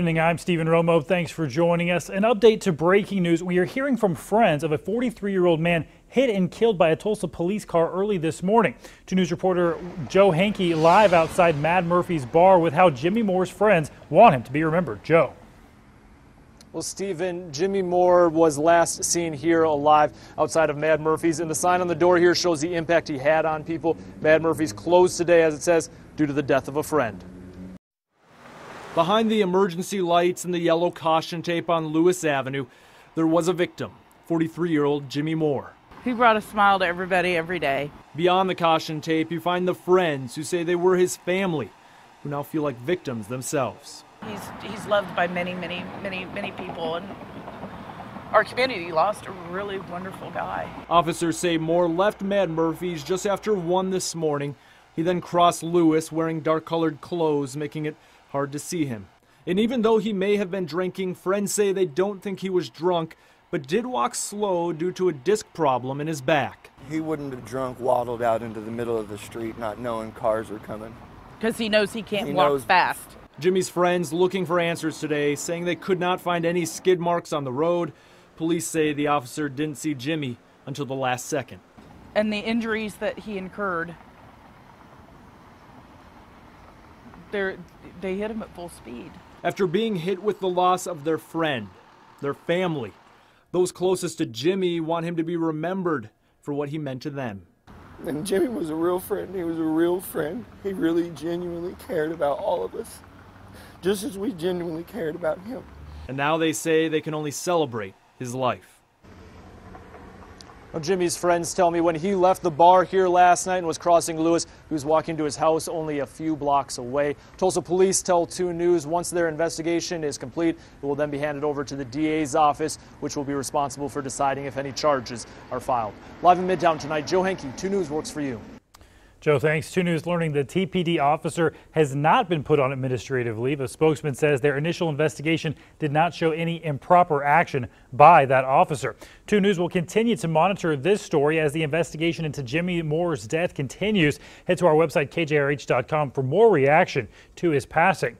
Good evening, I'm Stephen Romo. Thanks for joining us. An update to breaking news. We are hearing from friends of a 43-year-old man hit and killed by a Tulsa police car early this morning. 2 News reporter Joe Hankey live outside Mad Murphy's bar with how Jimmy Moore's friends want him to be remembered. Joe. Well, Stephen, Jimmy Moore was last seen here alive outside of Mad Murphy's, and the sign on the door here shows the impact he had on people. Mad Murphy's closed today, as it says, due to the death of a friend. Behind the emergency lights and the yellow caution tape on Lewis Avenue, there was a victim, 43-year-old Jimmy Moore. He brought a smile to everybody every day. Beyond the caution tape, you find the friends who say they were his family, who now feel like victims themselves. He's loved by many, many, many, many people in our community. He lost a really wonderful guy. Officers say Moore left Mad Murphy's just after 1 this morning. He then crossed Lewis wearing dark-colored clothes, making it hard to see him. And even though he may have been drinking, friends say they don't think he was drunk, but did walk slow due to a disc problem in his back. He wouldn't have drunk, waddled out into the middle of the street not knowing cars were coming. Because he knows he can't walk fast. Jimmy's friends looking for answers today, saying they could not find any skid marks on the road. Police say the officer didn't see Jimmy until the last second. And the injuries that he incurred, they hit him at full speed. After being hit with the loss of their friend, their family, those closest to Jimmy want him to be remembered for what he meant to them. And Jimmy was a real friend. He was a real friend. He really genuinely cared about all of us, just as we genuinely cared about him. And now they say they can only celebrate his life. Well, Jimmy's friends tell me when he left the bar here last night and was crossing Lewis, he was walking to his house only a few blocks away. Tulsa police tell 2 News once their investigation is complete, it will then be handed over to the DA's office, which will be responsible for deciding if any charges are filed. Live in Midtown tonight, Joe Hankey, 2 News works for you. Joe, thanks. 2 News learning the TPD officer has not been put on administrative leave. A spokesman says their initial investigation did not show any improper action by that officer. 2 News will continue to monitor this story as the investigation into Jimmy Moore's death continues. Head to our website, kjrh.com, for more reaction to his passing.